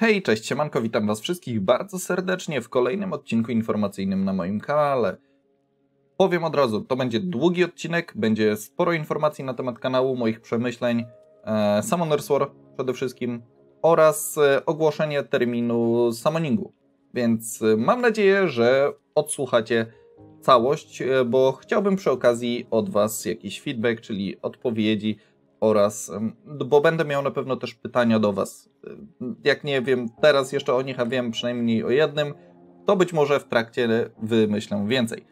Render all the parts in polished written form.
Hej, cześć, siemanko, witam was wszystkich bardzo serdecznie w kolejnym odcinku informacyjnym na moim kanale. Powiem od razu, to będzie długi odcinek, będzie sporo informacji na temat kanału, moich przemyśleń, Summoners War przede wszystkim oraz ogłoszenie terminu summoningu. Więc mam nadzieję, że odsłuchacie całość, bo chciałbym przy okazji od was jakiś feedback, czyli odpowiedzi, oraz, bo będę miał na pewno też pytania do was. Jak nie wiem teraz jeszcze o nich, a wiem przynajmniej o jednym, to być może w trakcie wymyślę więcej.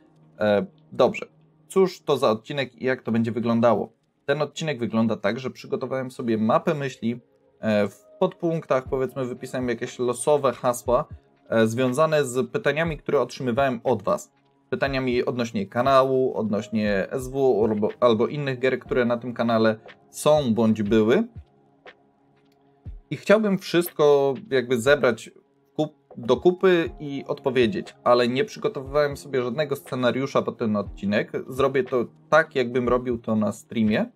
Dobrze, cóż to za odcinek i jak to będzie wyglądało? Ten odcinek wygląda tak, że przygotowałem sobie mapę myśli. W podpunktach, powiedzmy, wypisałem jakieś losowe hasła związane z pytaniami, które otrzymywałem od was. Pytaniami odnośnie kanału, odnośnie SW albo innych gier, które na tym kanale są bądź były. I chciałbym wszystko jakby zebrać do kupy i odpowiedzieć, ale nie przygotowywałem sobie żadnego scenariusza pod ten odcinek. Zrobię to tak, jakbym robił to na streamie.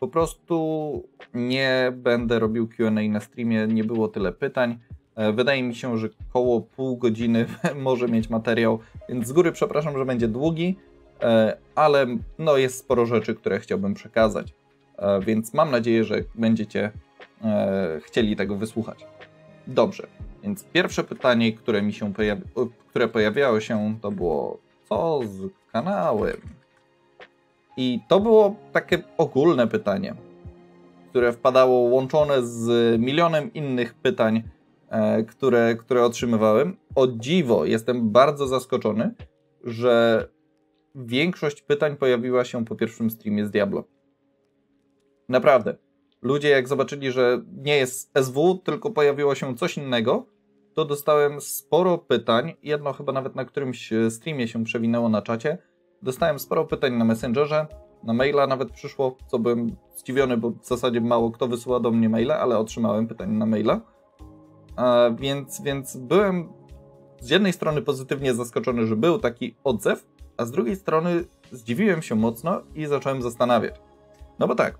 Po prostu nie będę robił Q&A na streamie, nie było tyle pytań. Wydaje mi się, że koło pół godziny może mieć materiał, więc z góry przepraszam, że będzie długi, ale no jest sporo rzeczy, które chciałbym przekazać, więc mam nadzieję, że będziecie chcieli tego wysłuchać. Dobrze, więc pierwsze pytanie, które pojawiało się, to było co z kanałem? I to było takie ogólne pytanie, które wpadało łączone z milionem innych pytań, które otrzymywałem. O dziwo, jestem bardzo zaskoczony, że większość pytań pojawiła się po pierwszym streamie z Diablo. Naprawdę. Ludzie jak zobaczyli, że nie jest SW, tylko pojawiło się coś innego, to dostałem sporo pytań. Jedno chyba nawet na którymś streamie się przewinęło na czacie. Dostałem sporo pytań na Messengerze, na maila nawet przyszło, co byłem zdziwiony, bo w zasadzie mało kto wysyła do mnie maila, ale otrzymałem pytanie na maila. Więc byłem z jednej strony pozytywnie zaskoczony, że był taki odzew, a z drugiej strony zdziwiłem się mocno i zacząłem zastanawiać. No bo tak,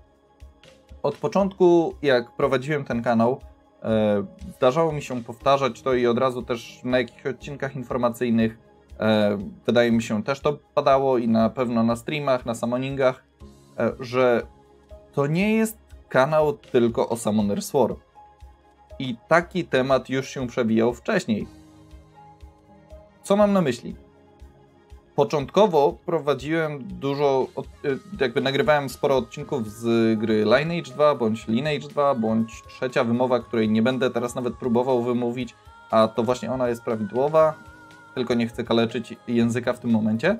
od początku jak prowadziłem ten kanał, zdarzało mi się powtarzać to i od razu też na jakichś odcinkach informacyjnych, wydaje mi się też to padało i na pewno na streamach, na summoningach, że to nie jest kanał tylko o Summoners War. I taki temat już się przewijał wcześniej. Co mam na myśli? Początkowo prowadziłem dużo, jakby nagrywałem sporo odcinków z gry Lineage 2, bądź Lineage 2, bądź trzecia wymowa, której nie będę teraz nawet próbował wymówić, a to właśnie ona jest prawidłowa, tylko nie chcę kaleczyć języka w tym momencie.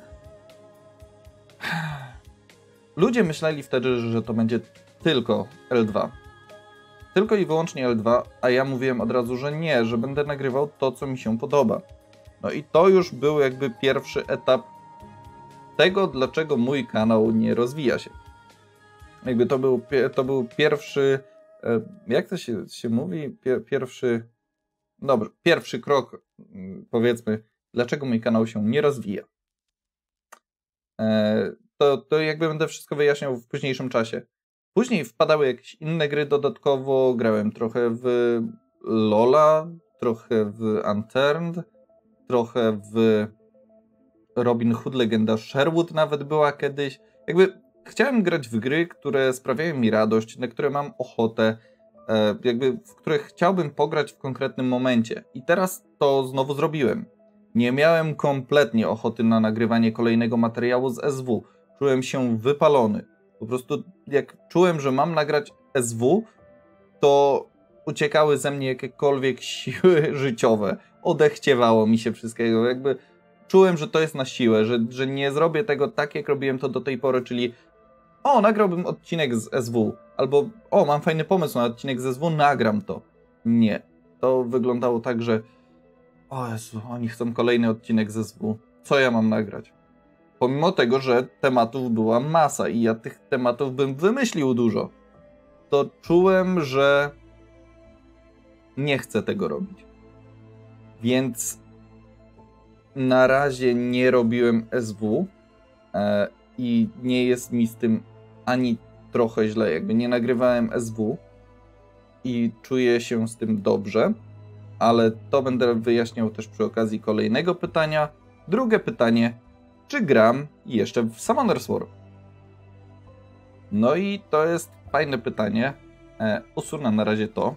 Ludzie myśleli wtedy, że to będzie tylko L2. Tylko i wyłącznie L2, a ja mówiłem od razu, że nie, że będę nagrywał to, co mi się podoba. No i to już był jakby pierwszy etap tego, dlaczego mój kanał nie rozwija się. Jakby to był pierwszy, jak to się mówi? Pierwszy, dobrze, pierwszy krok, powiedzmy, dlaczego mój kanał się nie rozwija. To jakby będę wszystko wyjaśniał w późniejszym czasie. Później wpadały jakieś inne gry dodatkowo, grałem trochę w LoL'a, trochę w Unturned, trochę w Robin Hood Legenda Sherwood nawet była kiedyś. Jakby chciałem grać w gry, które sprawiają mi radość, na które mam ochotę, jakby w których chciałbym pograć w konkretnym momencie. I teraz to znowu zrobiłem. Nie miałem kompletnie ochoty na nagrywanie kolejnego materiału z SW. Czułem się wypalony. Po prostu jak czułem, że mam nagrać SW, to uciekały ze mnie jakiekolwiek siły życiowe. Odechciewało mi się wszystkiego. Jakby czułem, że to jest na siłę, że nie zrobię tego tak, jak robiłem to do tej pory, czyli o, nagrałbym odcinek z SW, albo o, mam fajny pomysł na odcinek z SW, nagram to. Nie. To wyglądało tak, że o Jezu, oni chcą kolejny odcinek z SW. Co ja mam nagrać? Pomimo tego, że tematów była masa i ja tych tematów bym wymyślił dużo, to czułem, że nie chcę tego robić. Więc na razie nie robiłem SW i nie jest mi z tym ani trochę źle. Jakby nie nagrywałem SW i czuję się z tym dobrze, ale to będę wyjaśniał też przy okazji kolejnego pytania. Drugie pytanie, czy gram jeszcze w Summoners War? No i to jest fajne pytanie, usunę na razie to.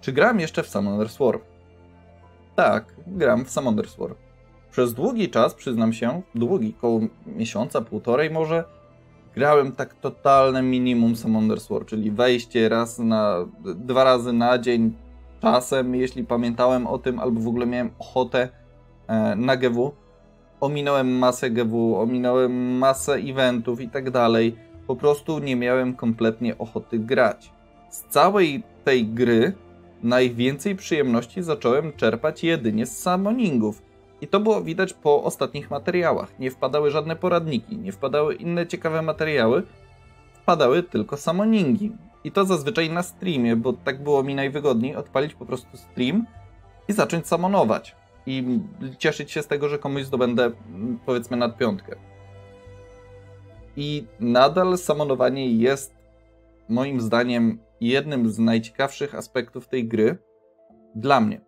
Czy gram jeszcze w Summoners War? Tak, gram w Summoners War. Przez długi czas, przyznam się, koło miesiąca, półtorej może, grałem tak totalne minimum Summoners War, czyli wejście dwa razy na dzień, czasem, jeśli pamiętałem o tym, albo w ogóle miałem ochotę na GW. Ominąłem masę GW, ominąłem masę eventów i tak dalej. Po prostu nie miałem kompletnie ochoty grać. Z całej tej gry najwięcej przyjemności zacząłem czerpać jedynie z summoningów. I to było widać po ostatnich materiałach. Nie wpadały żadne poradniki, nie wpadały inne ciekawe materiały, wpadały tylko summoningi. I to zazwyczaj na streamie, bo tak było mi najwygodniej odpalić po prostu stream i zacząć summonować. I cieszyć się z tego, że komuś zdobędę, powiedzmy, nadpiątkę. I nadal summonowanie jest moim zdaniem jednym z najciekawszych aspektów tej gry dla mnie.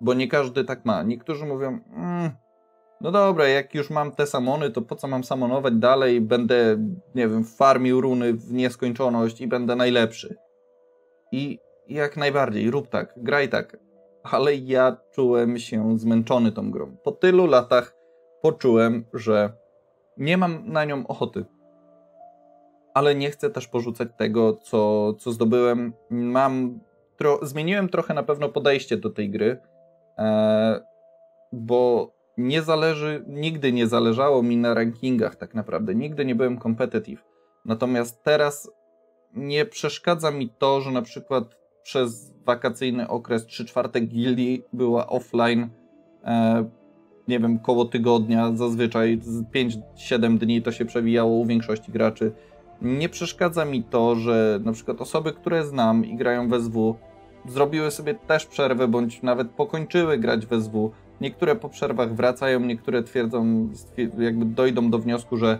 Bo nie każdy tak ma. Niektórzy mówią, no dobra, jak już mam te summony, to po co mam summonować dalej? Będę, nie wiem, farmił runy w nieskończoność i będę najlepszy. I jak najbardziej, rób tak, graj tak. Ale ja czułem się zmęczony tą grą. Po tylu latach poczułem, że nie mam na nią ochoty. Ale nie chcę też porzucać tego, co zdobyłem. Zmieniłem trochę na pewno podejście do tej gry, bo nigdy nie zależało mi na rankingach tak naprawdę. Nigdy nie byłem competitive. Natomiast teraz nie przeszkadza mi to, że na przykład przez wakacyjny okres 3/4 gildii była offline, nie wiem, koło tygodnia zazwyczaj, 5-7 dni to się przewijało u większości graczy. Nie przeszkadza mi to, że na przykład osoby, które znam i grają w SW, zrobiły sobie też przerwę, bądź nawet pokończyły grać w SW. Niektóre po przerwach wracają, niektóre twierdzą, jakby dojdą do wniosku, że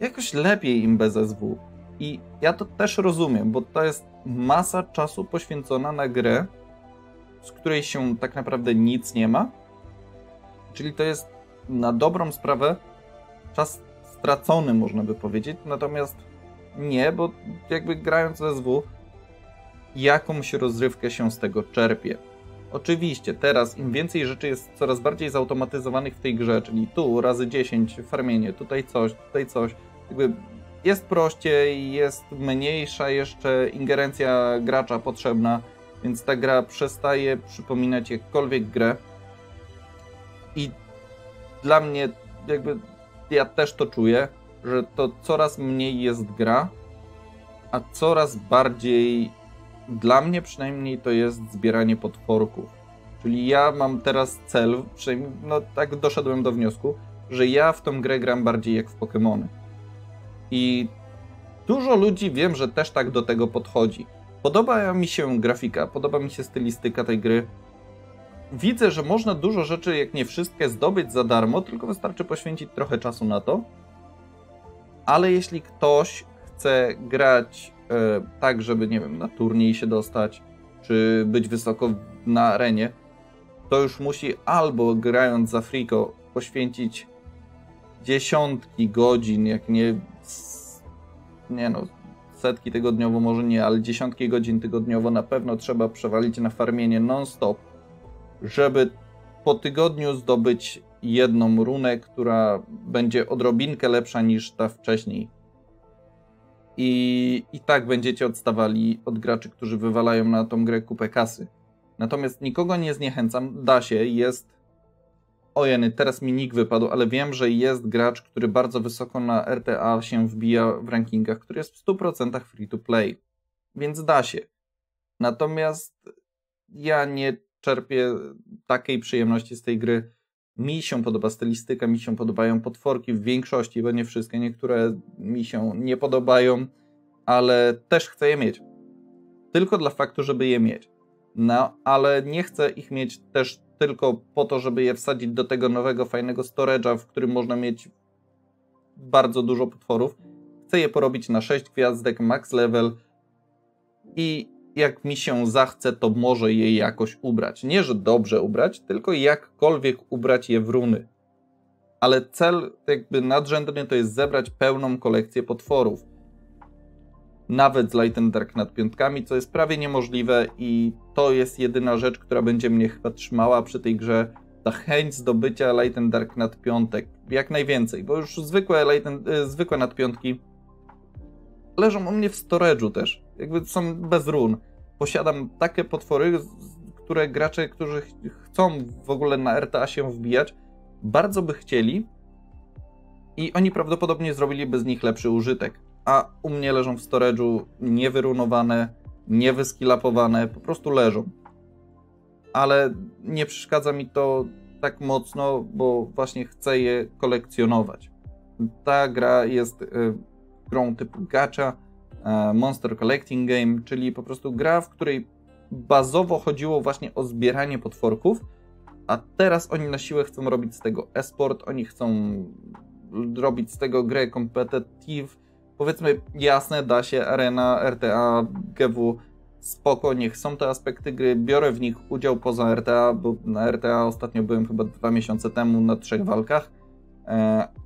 jakoś lepiej im bez SW. I ja to też rozumiem, bo to jest masa czasu poświęcona na grę, z której się tak naprawdę nic nie ma. Czyli to jest na dobrą sprawę czas stracony, można by powiedzieć. Natomiast nie, bo jakby grając w SW, jakąś rozrywkę się z tego czerpie. Oczywiście teraz im więcej rzeczy jest coraz bardziej zautomatyzowanych w tej grze, czyli tu razy 10 farmienie, tutaj coś, jakby... Jest prościej, jest mniejsza jeszcze ingerencja gracza potrzebna, więc ta gra przestaje przypominać jakkolwiek grę. I dla mnie, jakby ja też to czuję, że to coraz mniej jest gra, a coraz bardziej, dla mnie przynajmniej, to jest zbieranie potworków. Czyli ja mam teraz cel, przynajmniej no tak doszedłem do wniosku, że ja w tą grę gram bardziej jak w Pokémony. I dużo ludzi, wiem, że też tak do tego podchodzi. Podoba mi się grafika, podoba mi się stylistyka tej gry. Widzę, że można dużo rzeczy, jak nie wszystkie, zdobyć za darmo, tylko wystarczy poświęcić trochę czasu na to. Ale jeśli ktoś chce grać tak, żeby, nie wiem, na turniej się dostać, czy być wysoko na arenie, to już musi albo grając za friko poświęcić dziesiątki godzin, jak nie setki tygodniowo może nie, ale dziesiątki godzin tygodniowo na pewno trzeba przewalić na farmienie non-stop, żeby po tygodniu zdobyć jedną runę, która będzie odrobinkę lepsza niż ta wcześniej. I tak będziecie odstawali od graczy, którzy wywalają na tą grę kupę kasy. Natomiast nikogo nie zniechęcam, da się, Ojeny, teraz mi nick wypadł, ale wiem, że jest gracz, który bardzo wysoko na RTA się wbija w rankingach, który jest w 100% free to play, więc da się. Natomiast ja nie czerpię takiej przyjemności z tej gry. Mi się podoba stylistyka, mi się podobają potworki w większości, bo nie wszystkie, niektóre mi się nie podobają, ale też chcę je mieć. Tylko dla faktu, żeby je mieć. No, ale nie chcę ich mieć też tylko po to, żeby je wsadzić do tego nowego, fajnego storage'a, w którym można mieć bardzo dużo potworów. Chcę je porobić na 6 gwiazdek, max level i jak mi się zachce, to może je jakoś ubrać. Nie, że dobrze ubrać, tylko jakkolwiek ubrać je w runy. Ale cel jakby nadrzędny to jest zebrać pełną kolekcję potworów. Nawet z Light and Dark nad piątkami, co jest prawie niemożliwe i to jest jedyna rzecz, która będzie mnie chyba trzymała przy tej grze. Ta chęć zdobycia Light and Dark nad piątek. Jak najwięcej, bo już zwykłe nad piątki leżą u mnie w storage'u też. Jakby są bez run. Posiadam takie potwory, które gracze, którzy chcą w ogóle na RTA się wbijać, bardzo by chcieli i oni prawdopodobnie zrobiliby z nich lepszy użytek. A u mnie leżą w storage'u niewyrunowane, niewyskilapowane, po prostu leżą. Ale nie przeszkadza mi to tak mocno, bo właśnie chcę je kolekcjonować. Ta gra jest grą typu gacha, monster collecting game, czyli po prostu gra, w której bazowo chodziło właśnie o zbieranie potworków, a teraz oni na siłę chcą robić z tego e-sport, oni chcą robić z tego grę competitive. Powiedzmy, jasne, da się, arena, RTA, GW, spoko, niech są te aspekty gry, biorę w nich udział poza RTA, bo na RTA ostatnio byłem chyba 2 miesiące temu na 3 walkach,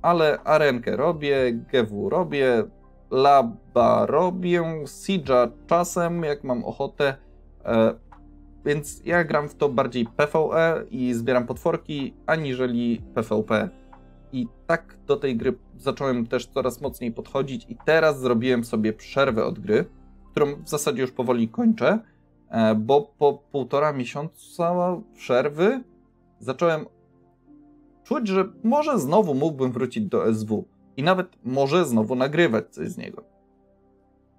ale arenkę robię, GW robię, laba robię, siege'a czasem, jak mam ochotę, więc ja gram w to bardziej PvE i zbieram potworki, aniżeli PvP. I tak do tej gry zacząłem też coraz mocniej podchodzić i teraz zrobiłem sobie przerwę od gry, którą w zasadzie już powoli kończę, bo po 1,5 miesiąca przerwy zacząłem czuć, że może znowu mógłbym wrócić do SW i nawet może znowu nagrywać coś z niego.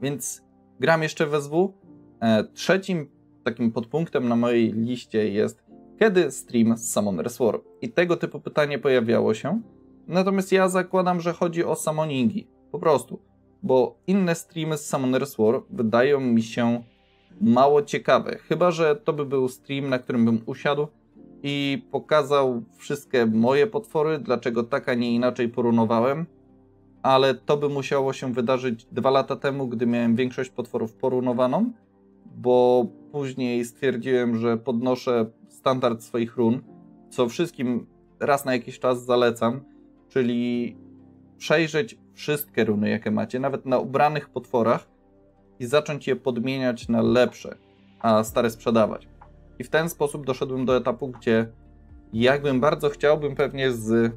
Więc gram jeszcze w SW. Trzecim takim podpunktem na mojej liście jest: kiedy stream z Summoners War? I tego typu pytanie pojawiało się. Natomiast ja zakładam, że chodzi o summoningi. Po prostu. Bo inne streamy z Summoners War wydają mi się mało ciekawe. Chyba że to by był stream, na którym bym usiadł i pokazał wszystkie moje potwory, dlaczego tak, a nie inaczej porunowałem. Ale to by musiało się wydarzyć 2 lata temu, gdy miałem większość potworów porunowaną, bo później stwierdziłem, że podnoszę standard swoich run, co wszystkim raz na jakiś czas zalecam, czyli przejrzeć wszystkie runy, jakie macie, nawet na ubranych potworach i zacząć je podmieniać na lepsze, a stare sprzedawać. I w ten sposób doszedłem do etapu, gdzie jakbym bardzo chciał, bym pewnie z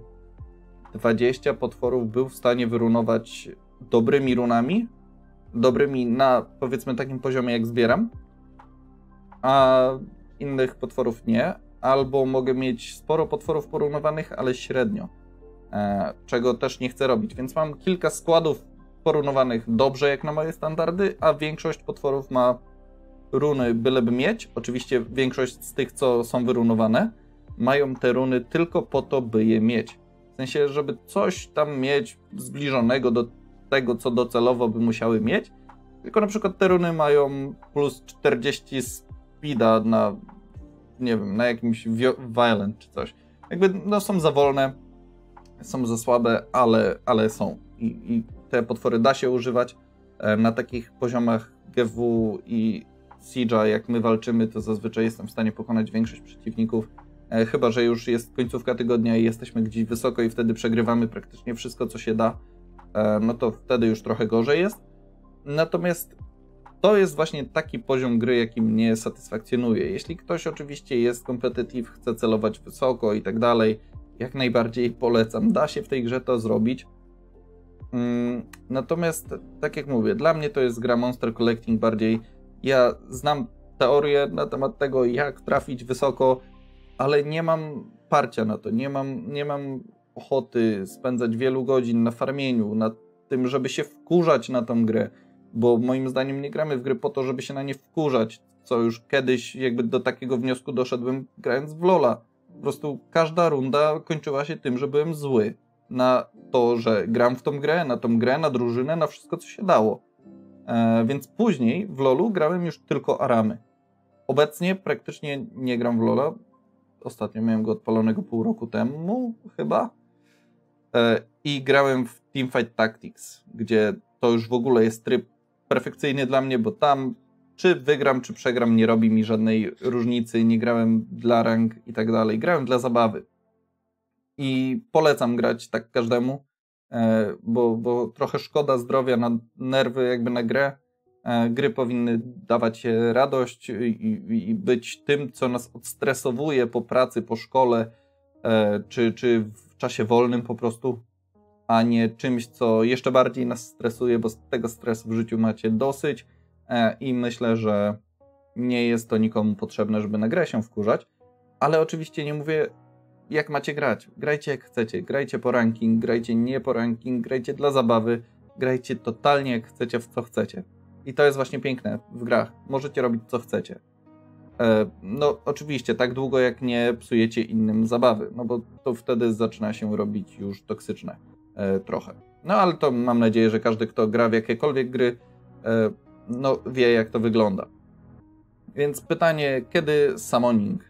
20 potworów był w stanie wyrunować dobrymi runami, dobrymi na, powiedzmy, takim poziomie, jak zbieram, a innych potworów nie, albo mogę mieć sporo potworów porunowanych, ale średnio, czego też nie chcę robić, więc mam kilka składów porunowanych dobrze jak na moje standardy, a większość potworów ma runy byleby mieć, oczywiście większość z tych, co są wyrunowane, mają te runy tylko po to, by je mieć, w sensie, żeby coś tam mieć zbliżonego do tego, co docelowo by musiały mieć, tylko na przykład te runy mają plus 40 speeda na, nie wiem, na jakimś violent czy coś. Jakby no są za wolne, są za słabe, ale są. I te potwory da się używać na takich poziomach GW i Siege'a. Jak my walczymy, to zazwyczaj jestem w stanie pokonać większość przeciwników, chyba że już jest końcówka tygodnia i jesteśmy gdzieś wysoko i wtedy przegrywamy praktycznie wszystko, co się da. No to wtedy już trochę gorzej jest. Natomiast to jest właśnie taki poziom gry, jaki mnie satysfakcjonuje. Jeśli ktoś oczywiście jest competitive, chce celować wysoko i tak dalej, jak najbardziej polecam. Da się w tej grze to zrobić. Natomiast, tak jak mówię, dla mnie to jest gra monster collecting bardziej. Ja znam teorię na temat tego, jak trafić wysoko, ale nie mam parcia na to. Nie mam ochoty spędzać wielu godzin na farmieniu, na tym, żeby się wkurzać na tą grę, bo moim zdaniem nie gramy w gry po to, żeby się na nie wkurzać, co już kiedyś jakby do takiego wniosku doszedłem, grając w LoLa. Po prostu każda runda kończyła się tym, że byłem zły na to, że gram w tą grę, na drużynę, na wszystko, co się dało. Więc później w LoLu grałem już tylko aramy. Obecnie praktycznie nie gram w LoLa. Ostatnio miałem go odpalonego pół roku temu, chyba. I grałem w Team Fight Tactics, gdzie to już w ogóle jest tryb perfekcyjny dla mnie, bo tam Czy wygram, czy przegram, nie robi mi żadnej różnicy, nie grałem dla rank i tak dalej. Grałem dla zabawy. I polecam grać tak każdemu, bo trochę szkoda zdrowia na nerwy jakby na grę. Gry powinny dawać radość i być tym, co nas odstresowuje po pracy, po szkole, czy w czasie wolnym po prostu, a nie czymś, co jeszcze bardziej nas stresuje, bo tego stresu w życiu macie dosyć i myślę, że nie jest to nikomu potrzebne, żeby na grę się wkurzać, ale oczywiście nie mówię, jak macie grać. Grajcie jak chcecie, grajcie po ranking, grajcie nie po ranking, grajcie dla zabawy, grajcie totalnie jak chcecie, w co chcecie. I to jest właśnie piękne w grach. Możecie robić co chcecie. No oczywiście, tak długo jak nie psujecie innym zabawy, no bo to wtedy zaczyna się robić już toksyczne trochę. No ale to mam nadzieję, że każdy, kto gra w jakiekolwiek gry, no wie jak to wygląda. Więc pytanie, kiedy summoning?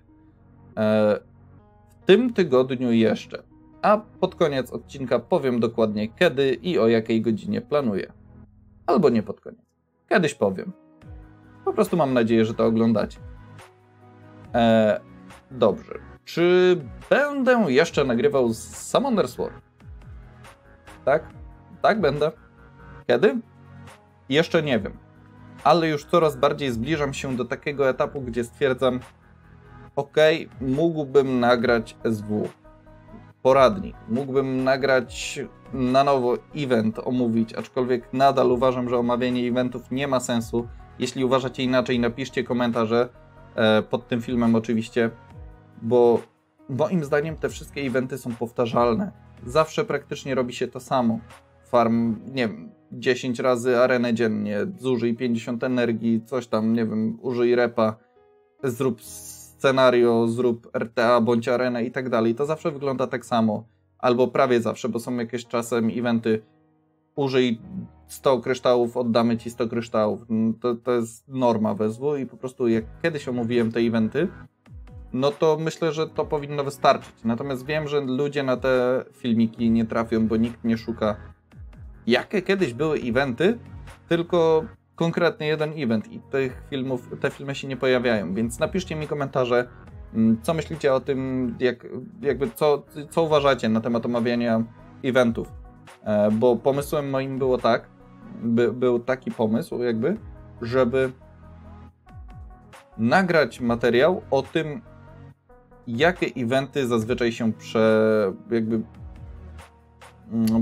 W tym tygodniu jeszcze, a pod koniec odcinka powiem dokładnie kiedy i o jakiej godzinie planuję. Albo nie pod koniec. Kiedyś powiem. Po prostu mam nadzieję, że to oglądacie. Dobrze. Czy będę jeszcze nagrywał z Summoners War? Tak? Tak będę. Kiedy? Jeszcze nie wiem. Ale już coraz bardziej zbliżam się do takiego etapu, gdzie stwierdzam, ok, mógłbym nagrać SW. Poradnik. Mógłbym nagrać na nowo event, omówić, aczkolwiek nadal uważam, że omawianie eventów nie ma sensu. Jeśli uważacie inaczej, napiszcie komentarze pod tym filmem oczywiście, bo moim zdaniem te wszystkie eventy są powtarzalne. Zawsze praktycznie robi się to samo. Farm, nie wiem, 10 razy arenę dziennie, zużyj 50 energii, coś tam, nie wiem, użyj repa, zrób scenario, zrób RTA bądź arenę i tak dalej. To zawsze wygląda tak samo. Albo prawie zawsze, bo są jakieś czasem eventy, użyj 100 kryształów, oddamy ci 100 kryształów. To jest norma wezwu i po prostu jak kiedyś omówiłem te eventy, no to myślę, że to powinno wystarczyć. Natomiast wiem, że ludzie na te filmiki nie trafią, bo nikt nie szuka, jakie kiedyś były eventy, tylko konkretnie jeden event i te filmy się nie pojawiają. Więc napiszcie mi komentarze, co myślicie o tym, co uważacie na temat omawiania eventów. Bo pomysłem moim było tak, był taki pomysł jakby, żeby nagrać materiał o tym, jakie eventy zazwyczaj się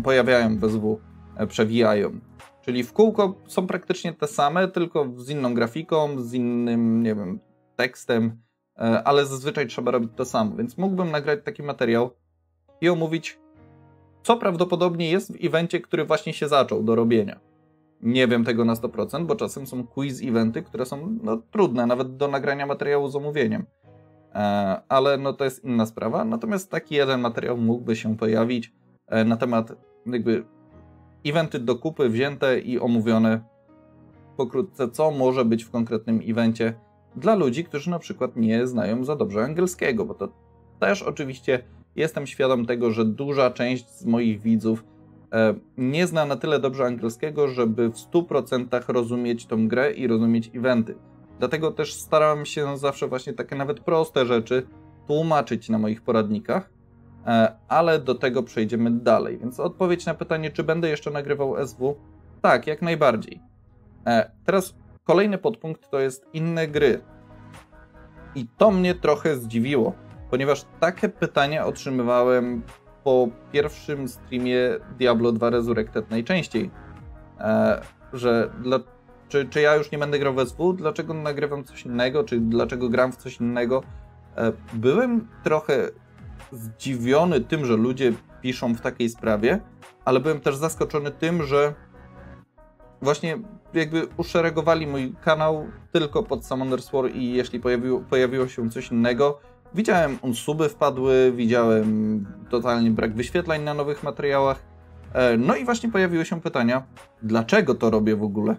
pojawiają w SW, przewijają. Czyli w kółko są praktycznie te same, tylko z inną grafiką, z innym, nie wiem, tekstem, ale zazwyczaj trzeba robić to samo, więc mógłbym nagrać taki materiał i omówić, co prawdopodobnie jest w evencie, który właśnie się zaczął do robienia. Nie wiem tego na 100%, bo czasem są quiz eventy, które są no, trudne nawet do nagrania materiału z omówieniem, ale no, to jest inna sprawa. Natomiast taki jeden materiał mógłby się pojawić na temat jakby eventy do kupy wzięte i omówione pokrótce, co może być w konkretnym evencie dla ludzi, którzy na przykład nie znają za dobrze angielskiego, bo to też oczywiście jestem świadom tego, że duża część z moich widzów nie zna na tyle dobrze angielskiego, żeby w 100% rozumieć tą grę i rozumieć eventy. Dlatego też starałem się zawsze właśnie takie nawet proste rzeczy tłumaczyć na moich poradnikach, ale do tego przejdziemy dalej. Więc odpowiedź na pytanie, czy będę jeszcze nagrywał SW? Tak, jak najbardziej. Teraz kolejny podpunkt to jest inne gry. I to mnie trochę zdziwiło, ponieważ takie pytania otrzymywałem po pierwszym streamie Diablo II Resurrected najczęściej. Czy ja już nie będę grał w SW? Dlaczego nagrywam coś innego? Czy dlaczego gram w coś innego? Byłem trochę zdziwiony tym, że ludzie piszą w takiej sprawie, ale byłem też zaskoczony tym, że właśnie jakby uszeregowali mój kanał tylko pod Summoners War i jeśli pojawiło się coś innego, widziałem unsuby wpadły, widziałem totalnie brak wyświetleń na nowych materiałach, no i właśnie pojawiły się pytania, dlaczego to robię w ogóle?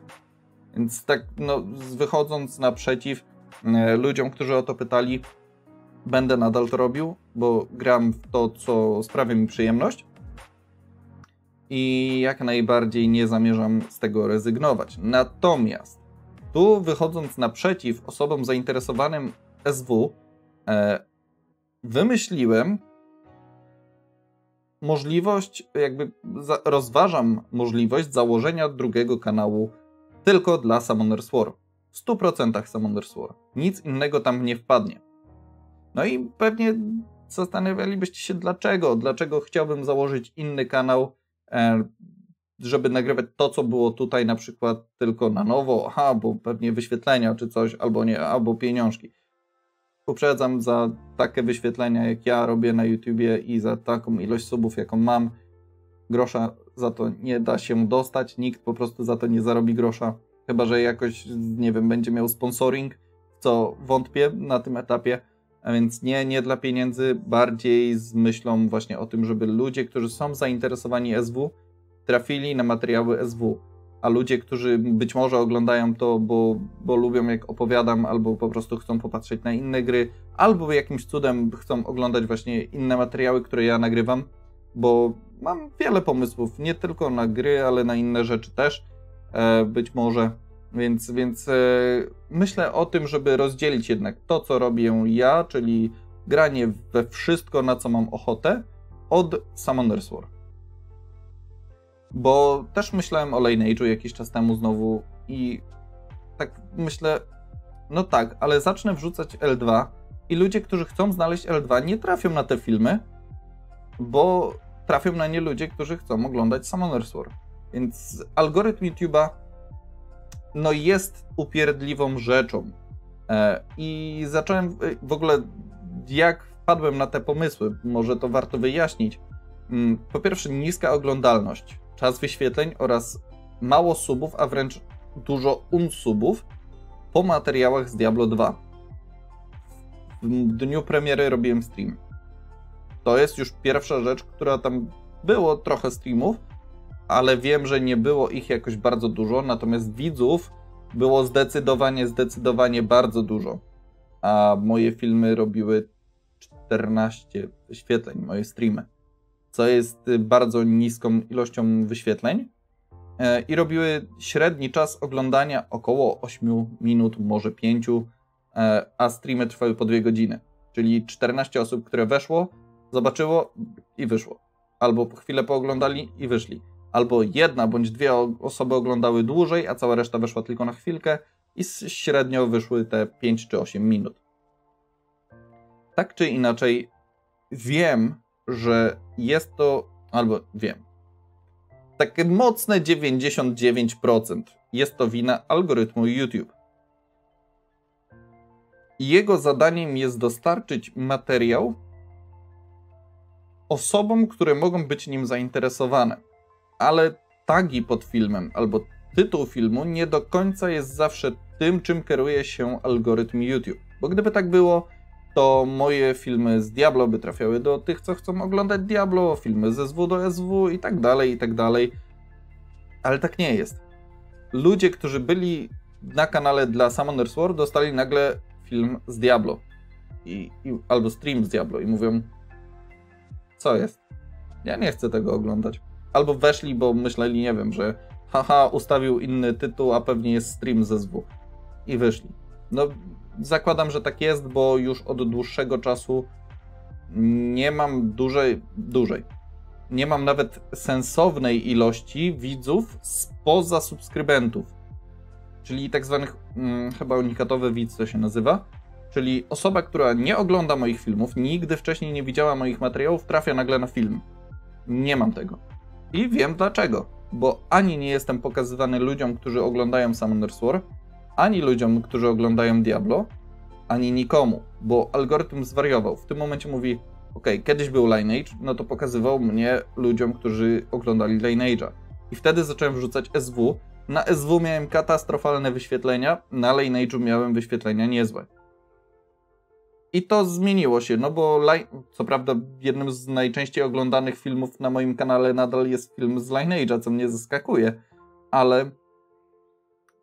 Więc tak no, wychodząc naprzeciw ludziom, którzy o to pytali, będę nadal to robił, bo gram w to, co sprawia mi przyjemność i jak najbardziej nie zamierzam z tego rezygnować. Natomiast Tu wychodząc naprzeciw osobom zainteresowanym SW, wymyśliłem możliwość, rozważam możliwość założenia drugiego kanału tylko dla Summoners War. W 100% Summoners War. Nic innego tam nie wpadnie. No i pewnie zastanawialibyście się dlaczego. Dlaczego chciałbym założyć inny kanał, żeby nagrywać to, co było tutaj na przykład tylko na nowo. Aha, bo pewnie wyświetlenia czy coś, albo nie, albo pieniążki. Uprzedzam, za takie wyświetlenia, jak ja robię na YouTubie i za taką ilość subów, jaką mam, grosza za to nie da się dostać. Nikt po prostu za to nie zarobi grosza. Chyba że jakoś, nie wiem, będzie miał sponsoring, co wątpię na tym etapie. A więc nie dla pieniędzy, bardziej z myślą właśnie o tym, żeby ludzie, którzy są zainteresowani SW, trafili na materiały SW. A ludzie, którzy być może oglądają to, bo lubią jak opowiadam, albo po prostu chcą popatrzeć na inne gry, albo jakimś cudem chcą oglądać właśnie inne materiały, które ja nagrywam, bo mam wiele pomysłów, nie tylko na gry, ale na inne rzeczy też, być może. Więc myślę o tym, żeby rozdzielić jednak to, co robię ja, czyli granie we wszystko, na co mam ochotę, od Summoners War. Bo też myślałem o Lineage'u jakiś czas temu znowu i tak myślę, no tak, ale zacznę wrzucać L2 i ludzie, którzy chcą znaleźć L2, nie trafią na te filmy, bo trafią na nie ludzie, którzy chcą oglądać Summoners War. Więc algorytm YouTube'a no jest upierdliwą rzeczą. I zacząłem w ogóle, jak wpadłem na te pomysły, może to warto wyjaśnić. Po pierwsze, niska oglądalność, czas wyświetleń oraz mało subów, a wręcz dużo unsubów po materiałach z Diablo 2. W dniu premiery robiłem stream. To jest już pierwsza rzecz, która tam było trochę streamów, ale wiem, że nie było ich jakoś bardzo dużo, natomiast widzów było zdecydowanie bardzo dużo. A moje filmy robiły 14 wyświetleń, moje streamy, co jest bardzo niską ilością wyświetleń i robiły średni czas oglądania około 8 minut, może 5, a streamy trwały po 2 godziny, czyli 14 osób, które weszło, zobaczyło i wyszło, albo chwilę pooglądali i wyszli, albo jedna bądź dwie osoby oglądały dłużej, a cała reszta weszła tylko na chwilkę i średnio wyszły te 5 czy 8 minut. Tak czy inaczej wiem, że jest to, albo wiem, takie mocne 99%. Jest to wina algorytmu YouTube. Jego zadaniem jest dostarczyć materiał osobom, które mogą być nim zainteresowane. Ale tagi pod filmem albo tytuł filmu nie do końca jest zawsze tym, czym kieruje się algorytm YouTube. Bo gdyby tak było, to moje filmy z Diablo by trafiały do tych, co chcą oglądać Diablo, filmy ze SW do SW i tak dalej, i tak dalej. Ale tak nie jest. Ludzie, którzy byli na kanale dla Summoners War, dostali nagle film z Diablo. Albo stream z Diablo i mówią, co jest? Ja nie chcę tego oglądać. Albo weszli, bo myśleli, nie wiem, że haha, ustawił inny tytuł, a pewnie jest stream ze SW. I wyszli. No, zakładam, że tak jest, bo już od dłuższego czasu nie mam nie mam nawet sensownej ilości widzów spoza subskrybentów, czyli tak zwanych, chyba unikatowy widz to się nazywa, czyli osoba, która nie ogląda moich filmów, nigdy wcześniej nie widziała moich materiałów, trafia nagle na film. Nie mam tego. I wiem dlaczego, bo ani nie jestem pokazywany ludziom, którzy oglądają Summoners War, ani ludziom, którzy oglądają Diablo, ani nikomu, bo algorytm zwariował. W tym momencie mówi, ok, kiedyś był Lineage, no to pokazywał mnie ludziom, którzy oglądali Lineage'a. I wtedy zacząłem wrzucać SW. Na SW miałem katastrofalne wyświetlenia, na Lineage'u miałem wyświetlenia niezłe. I to zmieniło się, no bo co prawda jednym z najczęściej oglądanych filmów na moim kanale nadal jest film z Lineage'a, co mnie zaskakuje, ale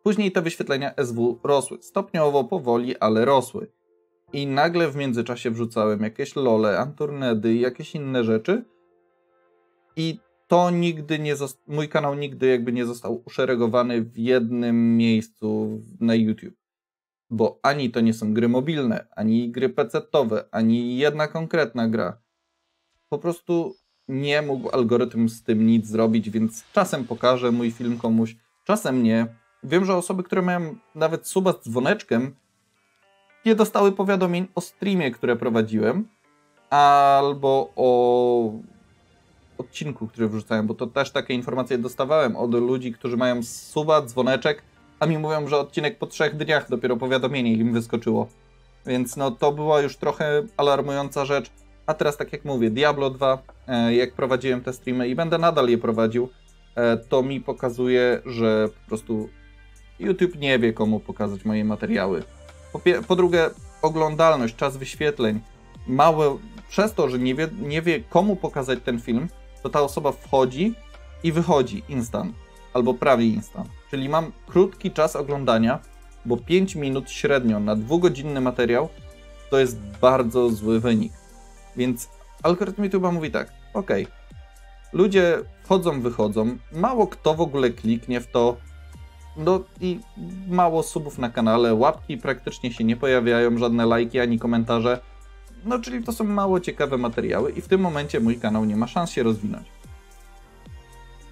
później te wyświetlenia SW rosły. Stopniowo, powoli, ale rosły. I nagle w międzyczasie wrzucałem jakieś lole, Unturnedy, jakieś inne rzeczy. I to nigdy nie mój kanał nigdy jakby nie został uszeregowany w jednym miejscu na YouTube. Bo ani to nie są gry mobilne, ani gry PC-towe, ani jedna konkretna gra. Po prostu nie mógł algorytm z tym nic zrobić, więc czasem pokażę mój film komuś, czasem nie. Wiem, że osoby, które mają nawet suba z dzwoneczkiem, nie dostały powiadomień o streamie, które prowadziłem, albo o odcinku, który wrzucałem, bo to też takie informacje dostawałem od ludzi, którzy mają suba, dzwoneczek, a mi mówią, że odcinek po 3 dniach dopiero powiadomienie im wyskoczyło. Więc no to była już trochę alarmująca rzecz. A teraz, tak jak mówię, Diablo 2, jak prowadziłem te streamy i będę nadal je prowadził, to mi pokazuje, że po prostu YouTube nie wie, komu pokazać moje materiały. Po drugie, oglądalność, czas wyświetleń. Przez to, że nie wie, komu pokazać ten film, to ta osoba wchodzi i wychodzi instant, albo prawie instant. Czyli mam krótki czas oglądania, bo 5 minut średnio na 2-godzinny materiał to jest bardzo zły wynik. Więc algorytm YouTube'a mówi tak, ok, ludzie wchodzą, wychodzą, mało kto w ogóle kliknie w to, no i mało subów na kanale, łapki praktycznie się nie pojawiają, żadne lajki ani komentarze, no czyli to są mało ciekawe materiały i w tym momencie mój kanał nie ma szans się rozwinąć.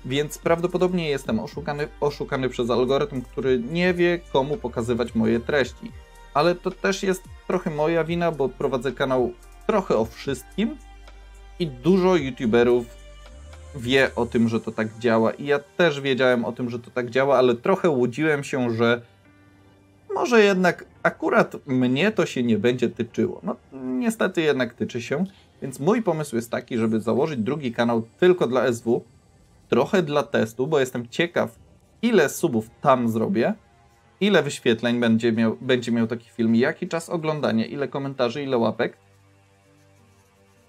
Więc prawdopodobnie jestem oszukany przez algorytm, który nie wie, komu pokazywać moje treści. Ale to też jest trochę moja wina, bo prowadzę kanał trochę o wszystkim i dużo youtuberów wie o tym, że to tak działa. I ja też wiedziałem o tym, że to tak działa, ale trochę łudziłem się, że może jednak akurat mnie to się nie będzie tyczyło. No niestety jednak tyczy się, więc mój pomysł jest taki, żeby założyć drugi kanał tylko dla SW, trochę dla testu, bo jestem ciekaw, ile subów tam zrobię, ile wyświetleń będzie miał taki film, jaki czas oglądania, ile komentarzy, ile łapek.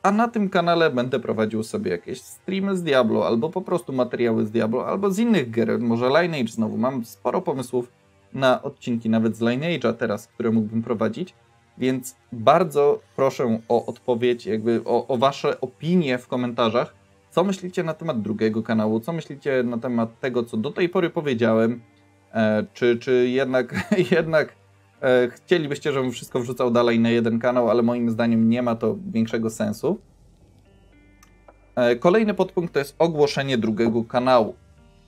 A na tym kanale będę prowadził sobie jakieś streamy z Diablo, albo po prostu materiały z Diablo, albo z innych gier, może Lineage znowu. Mam sporo pomysłów na odcinki nawet z Lineage'a teraz, które mógłbym prowadzić, więc bardzo proszę o odpowiedź, jakby o wasze opinie w komentarzach. Co myślicie na temat drugiego kanału? Co myślicie na temat tego, co do tej pory powiedziałem? Czy jednak chcielibyście, żebym wszystko wrzucał dalej na jeden kanał, ale moim zdaniem nie ma to większego sensu. Kolejny podpunkt to jest ogłoszenie drugiego kanału.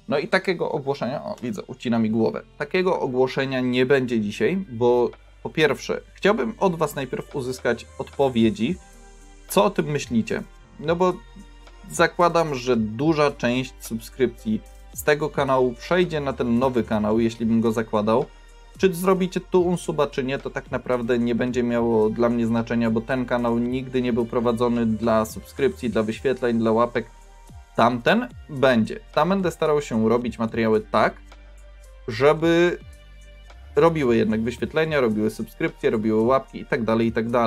No i takiego ogłoszenia, o widzę, ucina mi głowę. Takiego ogłoszenia nie będzie dzisiaj, bo po pierwsze chciałbym od was najpierw uzyskać odpowiedzi, co o tym myślicie. No bo zakładam, że duża część subskrypcji z tego kanału przejdzie na ten nowy kanał, jeśli bym go zakładał. Czy zrobicie tu unsuba, czy nie, to tak naprawdę nie będzie miało dla mnie znaczenia, bo ten kanał nigdy nie był prowadzony dla subskrypcji, dla wyświetleń, dla łapek. Tamten będzie. Tam będę starał się robić materiały tak, żeby robiły jednak wyświetlenia, robiły subskrypcje, robiły łapki itd., itd.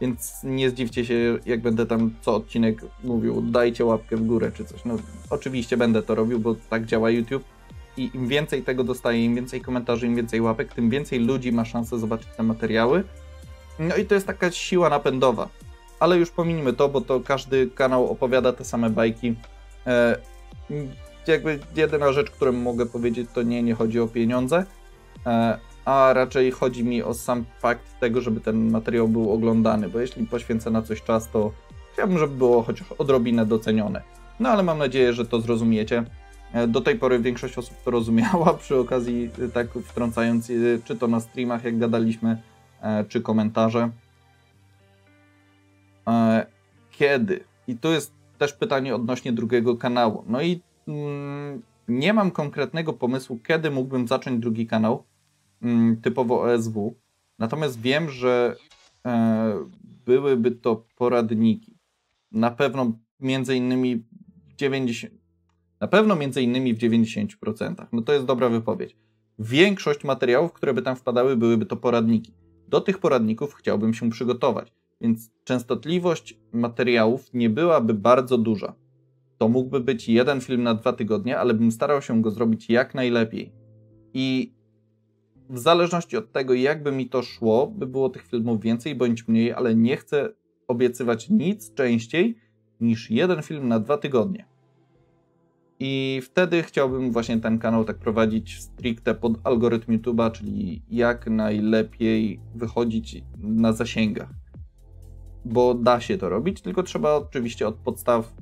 Więc nie zdziwcie się, jak będę tam co odcinek mówił, dajcie łapkę w górę czy coś. No oczywiście będę to robił, bo tak działa YouTube i im więcej tego dostaję, im więcej komentarzy, im więcej łapek, tym więcej ludzi ma szansę zobaczyć te materiały. No i to jest taka siła napędowa. Ale już pominijmy to, bo to każdy kanał opowiada te same bajki. Jakby jedyna rzecz, którą mogę powiedzieć, to nie chodzi o pieniądze. A raczej chodzi mi o sam fakt tego, żeby ten materiał był oglądany, bo jeśli poświęcę na coś czas, to chciałbym, żeby było chociaż odrobinę docenione. No ale mam nadzieję, że to zrozumiecie. Do tej pory większość osób to rozumiała, przy okazji tak wtrącając, czy to na streamach, jak gadaliśmy, czy komentarze. Kiedy? I tu jest też pytanie odnośnie drugiego kanału. No i nie mam konkretnego pomysłu, kiedy mógłbym zacząć drugi kanał, typowo OSW. Natomiast wiem, że byłyby to poradniki. Na pewno między innymi w 90%. No to jest dobra wypowiedź. Większość materiałów, które by tam wpadały, byłyby to poradniki. Do tych poradników chciałbym się przygotować, więc częstotliwość materiałów nie byłaby bardzo duża. To mógłby być jeden film na 2 tygodnie, ale bym starał się go zrobić jak najlepiej. I w zależności od tego, jakby mi to szło, by było tych filmów więcej bądź mniej, ale nie chcę obiecywać nic częściej niż jeden film na 2 tygodnie. I wtedy chciałbym właśnie ten kanał tak prowadzić stricte pod algorytm YouTube'a, czyli jak najlepiej wychodzić na zasięgach. Bo da się to robić, tylko trzeba oczywiście od podstaw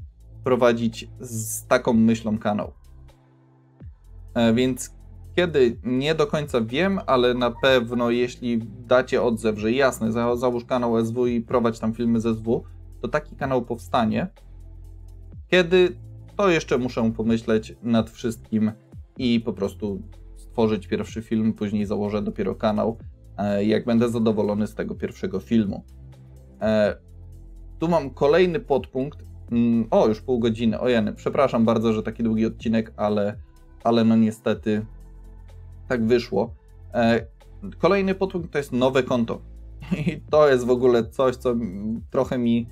prowadzić z taką myślą kanał. Więc kiedy? Nie do końca wiem, ale na pewno jeśli dacie odzew, że jasne, załóż kanał SW i prowadź tam filmy z SW, to taki kanał powstanie. Kiedy? To jeszcze muszę pomyśleć nad wszystkim i po prostu stworzyć pierwszy film, później założę dopiero kanał, jak będę zadowolony z tego pierwszego filmu. Tu mam kolejny podpunkt. O, już pół godziny, ojeny, przepraszam bardzo, że taki długi odcinek, ale no niestety tak wyszło. Kolejny podpunkt to jest nowe konto. I to jest w ogóle coś, co trochę mi...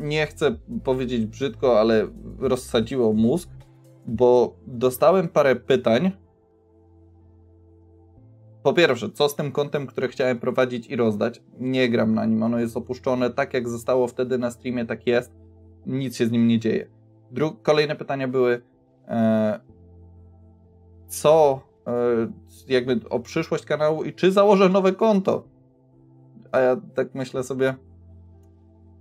nie chcę powiedzieć brzydko, ale rozsadziło mózg, bo dostałem parę pytań. Po pierwsze, co z tym kontem, które chciałem prowadzić i rozdać? Nie gram na nim, ono jest opuszczone, tak jak zostało wtedy na streamie, tak jest. Nic się z nim nie dzieje. Kolejne pytania były, jakby o przyszłość kanału i czy założę nowe konto? A ja tak myślę sobie,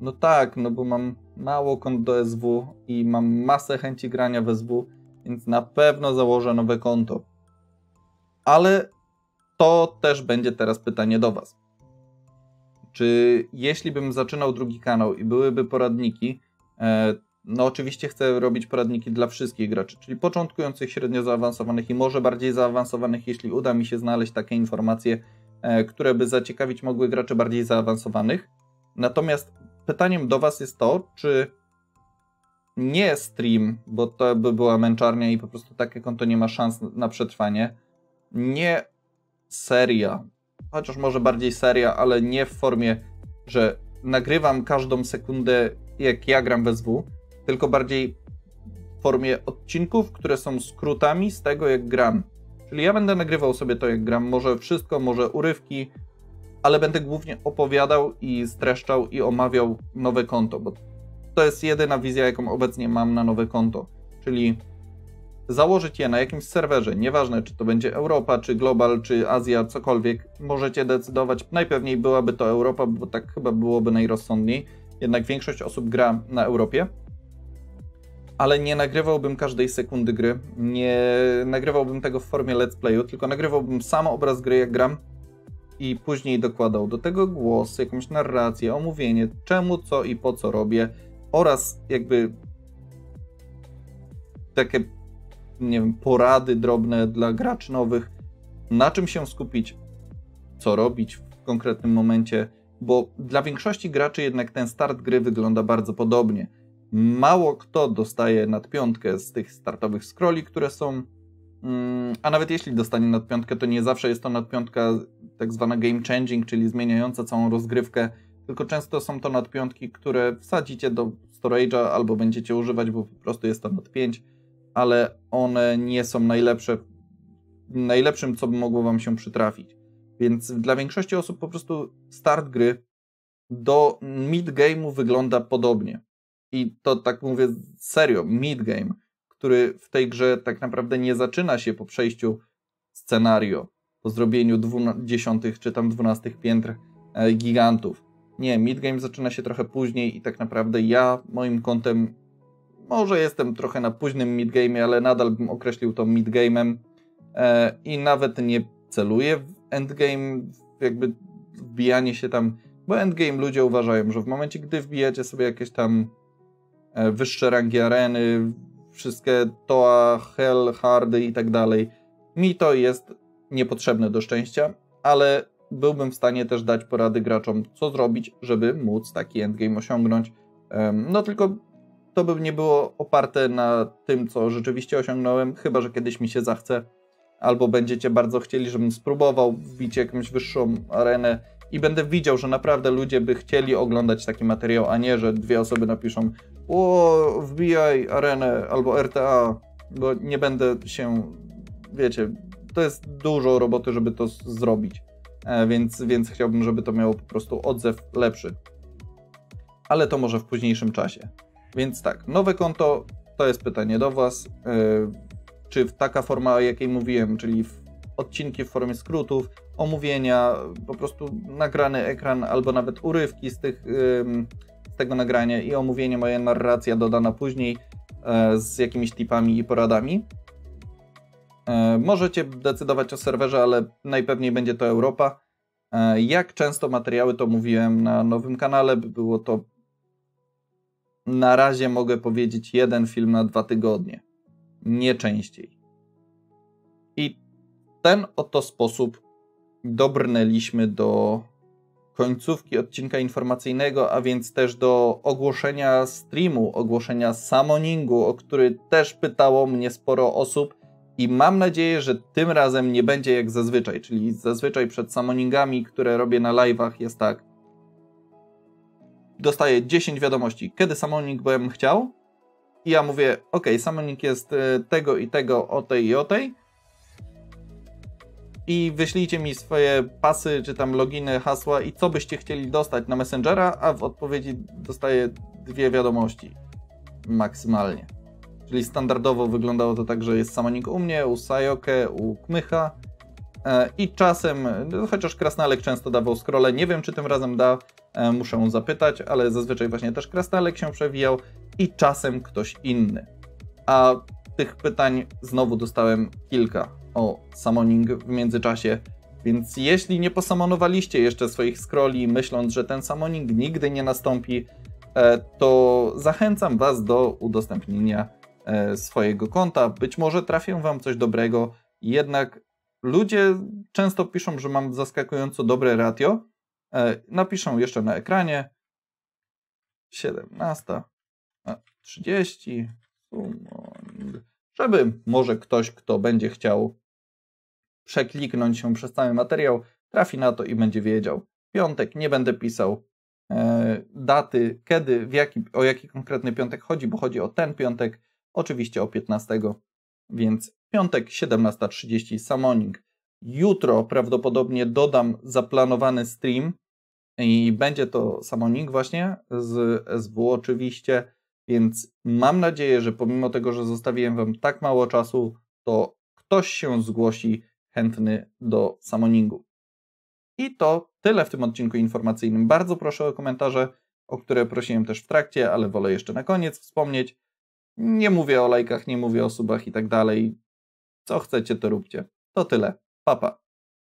no tak, no bo mam mało kont do SW i mam masę chęci grania w SW, więc na pewno założę nowe konto. Ale to też będzie teraz pytanie do Was. Czy jeśli bym zaczynał drugi kanał i byłyby poradniki, no oczywiście chcę robić poradniki dla wszystkich graczy, czyli początkujących, średnio zaawansowanych i może bardziej zaawansowanych, jeśli uda mi się znaleźć takie informacje, które by zaciekawić mogły graczy bardziej zaawansowanych. Natomiast pytaniem do Was jest to, czy nie stream, bo to by była męczarnia i po prostu takie konto nie ma szans na przetrwanie, nie seria, chociaż może bardziej seria, ale nie w formie, że nagrywam każdą sekundę, jak ja gram w SW, tylko bardziej w formie odcinków, które są skrótami z tego, jak gram. Czyli ja będę nagrywał sobie to, jak gram, może wszystko, może urywki, ale będę głównie opowiadał i streszczał i omawiał nowe konto, bo to jest jedyna wizja, jaką obecnie mam na nowe konto, czyli założyć je na jakimś serwerze, nieważne czy to będzie Europa, czy Global, czy Azja, cokolwiek, możecie decydować, najpewniej byłaby to Europa, bo tak chyba byłoby najrozsądniej, jednak większość osób gra na Europie, ale nie nagrywałbym każdej sekundy gry, nie nagrywałbym tego w formie let's playu, tylko nagrywałbym sam obraz gry, jak gram, i później dokładał do tego głos, jakąś narrację, omówienie, czemu, co i po co robię oraz jakby takie, nie wiem, porady drobne dla graczy nowych, na czym się skupić, co robić w konkretnym momencie, bo dla większości graczy jednak ten start gry wygląda bardzo podobnie. Mało kto dostaje nadpiątkę z tych startowych scrolli, które są, a nawet jeśli dostanie nadpiątkę, to nie zawsze jest to nadpiątka tak zwana game changing, czyli zmieniająca całą rozgrywkę, tylko często są to nadpiątki, które wsadzicie do storage'a albo będziecie używać, bo po prostu jest to nad 5, ale one nie są najlepszym, co by mogło Wam się przytrafić. Więc dla większości osób po prostu start gry do mid-game'u wygląda podobnie. I to tak mówię serio, mid-game, który w tej grze tak naprawdę nie zaczyna się po przejściu scenario, po zrobieniu 10 czy tam 12 piętr gigantów. Nie, midgame zaczyna się trochę później i tak naprawdę ja moim kontem, może jestem trochę na późnym midgame, ale nadal bym określił to midgame'em i nawet nie celuję w endgame, jakby wbijanie się tam, bo endgame ludzie uważają, że w momencie, gdy wbijacie sobie jakieś tam wyższe rangi areny, wszystkie toa, hell, hardy i tak dalej, mi to jest niepotrzebne do szczęścia, ale byłbym w stanie też dać porady graczom, co zrobić, żeby móc taki endgame osiągnąć. No tylko to by nie było oparte na tym, co rzeczywiście osiągnąłem, chyba że kiedyś mi się zachce, albo będziecie bardzo chcieli, żebym spróbował wbić jakąś wyższą arenę i będę widział, że naprawdę ludzie by chcieli oglądać taki materiał, a nie, że dwie osoby napiszą: o, wbijaj arenę albo RTA, bo nie będę się, wiecie, to jest dużo roboty, żeby to zrobić, więc chciałbym, żeby to miało po prostu odzew lepszy. Ale to może w późniejszym czasie. Więc tak, nowe konto, to jest pytanie do Was, czy taka forma, o jakiej mówiłem, czyli odcinki w formie skrótów, omówienia, po prostu nagrany ekran albo nawet urywki z tego nagrania i omówienie, moja narracja dodana później z jakimiś tipami i poradami. Możecie decydować o serwerze, ale najpewniej będzie to Europa. Jak często materiały, to mówiłem na nowym kanale, było to na razie, mogę powiedzieć, 1 film na 2 tygodnie, nie częściej. I w ten oto sposób dobrnęliśmy do końcówki odcinka informacyjnego, a więc też do ogłoszenia streamu, ogłoszenia summoningu, o który też pytało mnie sporo osób. I mam nadzieję, że tym razem nie będzie jak zazwyczaj, czyli zazwyczaj przed summoningami, które robię na live'ach, jest tak. Dostaję 10 wiadomości, kiedy summoning bym chciał. I ja mówię, ok, summoning jest tego i tego, o tej i o tej. I wyślijcie mi swoje pasy, czy tam loginy, hasła i co byście chcieli dostać na Messengera, a w odpowiedzi dostaję 2 wiadomości maksymalnie. Czyli standardowo wyglądało to tak, że jest summoning u mnie, u Sajoke, u Kmycha i czasem, chociaż Krasnalek często dawał scrolle, nie wiem czy tym razem da, muszę zapytać, ale zazwyczaj właśnie też Krasnalek się przewijał i czasem ktoś inny. A tych pytań znowu dostałem kilka o summoning w międzyczasie, więc jeśli nie posamonowaliście jeszcze swoich scrolli, myśląc, że ten summoning nigdy nie nastąpi, to zachęcam Was do udostępnienia swojego konta. Być może trafię Wam coś dobrego, jednak ludzie często piszą, że mam zaskakująco dobre ratio. Napiszą jeszcze na ekranie 17:30, żeby może ktoś, kto będzie chciał przekliknąć się przez cały materiał, trafi na to i będzie wiedział. Piątek nie będę pisał daty, kiedy, o jaki konkretny piątek chodzi, bo chodzi o ten piątek. Oczywiście o 15, więc piątek 17:30 summoning. Jutro prawdopodobnie dodam zaplanowany stream i będzie to summoning właśnie z SW oczywiście, więc mam nadzieję, że pomimo tego, że zostawiłem Wam tak mało czasu, to ktoś się zgłosi chętny do summoningu. I to tyle w tym odcinku informacyjnym. Bardzo proszę o komentarze, o które prosiłem też w trakcie, ale wolę jeszcze na koniec wspomnieć. Nie mówię o lajkach, nie mówię o subach i tak dalej. Co chcecie, to róbcie. To tyle. Pa, pa.